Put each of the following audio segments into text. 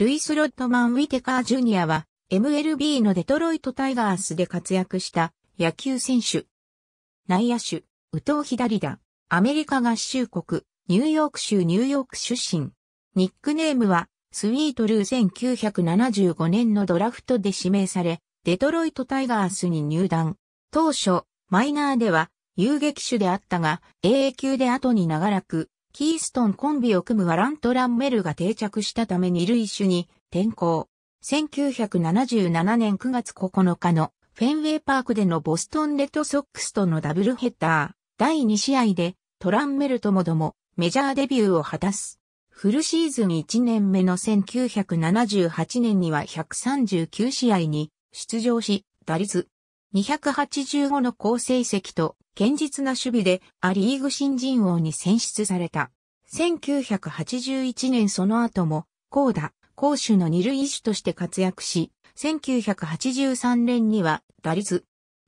ルイス・ロッドマン・ウィテカー・ジュニアは、MLB のデトロイト・タイガースで活躍した野球選手。内野手、右投左打、アメリカ合衆国、ニューヨーク州ニューヨーク出身。ニックネームは、スウィートルー。1975年のドラフトで指名され、デトロイト・タイガースに入団。当初、マイナーでは、遊撃手であったが、AA 級で後に長らく、キーストンコンビを組むワラント・ランメルが定着したため二塁手に転向。1977年9月9日のフェンウェイパークでのボストンレッドソックスとのダブルヘッダー第2試合でトランメルともどもメジャーデビューを果たす。フルシーズン1年目の1978年には139試合に出場し、打率.285の好成績と堅実な守備でア・リーグ新人王に選出された。1981年その後も、攻打、攻守の二塁手として活躍し、1983年には打率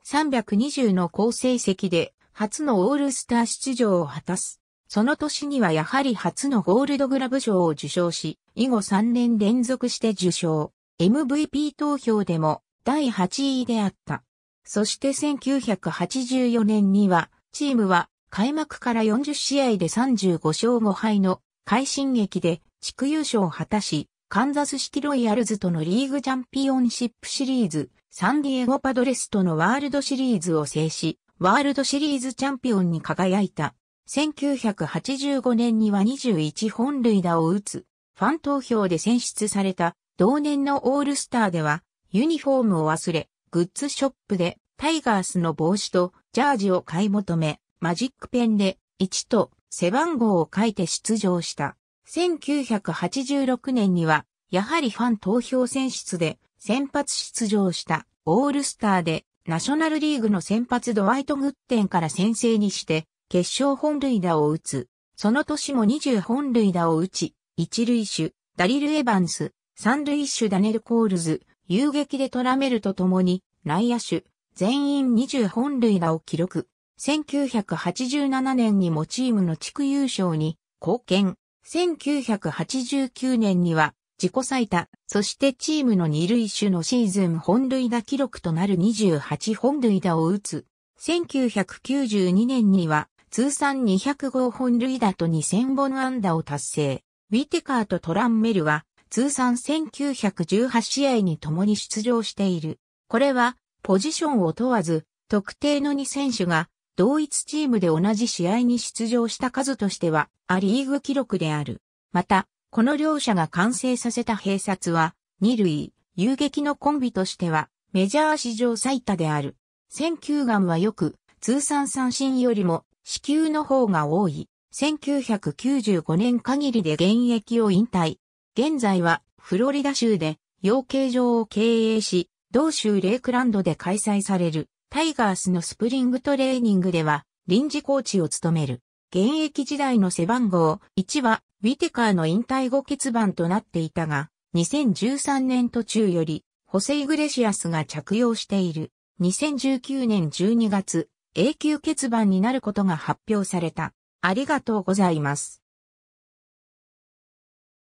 .320の好成績で初のオールスター出場を果たす。その年にはやはり初のゴールドグラブ賞を受賞し、以後3年連続して受賞。MVP 投票でも第8位であった。そして1984年には、チームは開幕から40試合で35勝5敗の快進撃で地区優勝を果たし、カンザスシティロイヤルズとのリーグチャンピオンシップシリーズ、サンディエゴパドレスとのワールドシリーズを制し、ワールドシリーズチャンピオンに輝いた。1985年には21本塁打を打つ、ファン投票で選出された同年のオールスターでは、ユニフォームを忘れ、グッズショップでタイガースの帽子とジャージを買い求め、マジックペンで1と背番号を書いて出場した。1986年にはやはりファン投票選出で先発出場したオールスターでナショナルリーグの先発ドワイト・グッテンから先制にして決勝本塁打を打つ。その年も20本塁打を打ち、一塁手ダリル・エバンス、三塁手ダネル・コールズ、遊撃でトラメルと共に内野手全員20本塁打を記録。1987年にもチームの地区優勝に貢献。1989年には自己最多、そしてチームの二塁手のシーズン本塁打記録となる28本塁打を打つ。1992年には通算205本塁打と2000本安打を達成。ウィテカーとトランメルは通算1918試合に共に出場している。これは、ポジションを問わず、特定の2選手が、同一チームで同じ試合に出場した数としては、ア・リーグ記録である。また、この両者が完成させた併殺は、二塁、遊撃のコンビとしては、メジャー史上最多である。選球眼はよく、通算三振よりも、四球の方が多い。1995年限りで現役を引退。現在はフロリダ州で養鶏場を経営し、同州レイクランドで開催されるタイガースのスプリングトレーニングでは臨時コーチを務める。現役時代の背番号1はウィテカーの引退後欠番となっていたが、2013年途中よりホセ・イグレシアスが着用している。2019年12月、永久欠番になることが発表された。ありがとうございます。